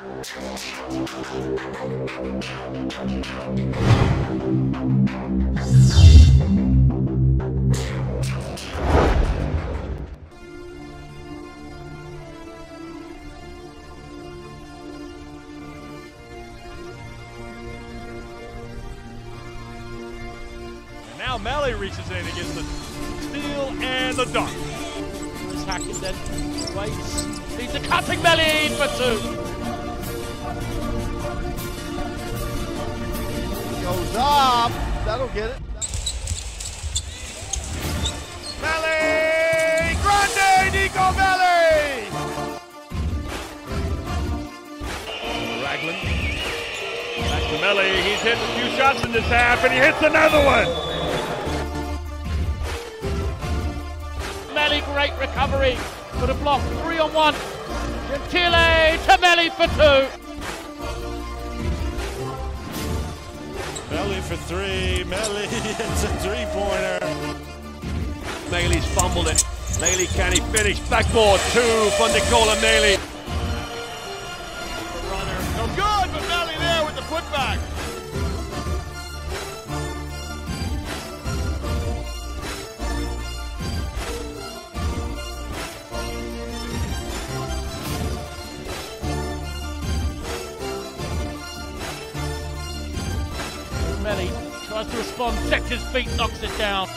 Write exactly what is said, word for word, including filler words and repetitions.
And now Melli reaches in against the steal and the dunk. Hackett then waits, leads a cutting Melli for two. Goes up, that'll get it. Melli! Grande, Nico Melli! Raglan, back to Melli, he's hit a few shots in this half and he hits another one! Melli, great recovery, for the block, three on one. Gentile to Melli for two. Melli for three, Melli hits a three-pointer. Melli's fumbled it. Melli, can he finish? Backboard two for Nicolò Melli. Runner, no good, but Melli there with the putback. Melli tries to respond, checks his feet, knocks it down.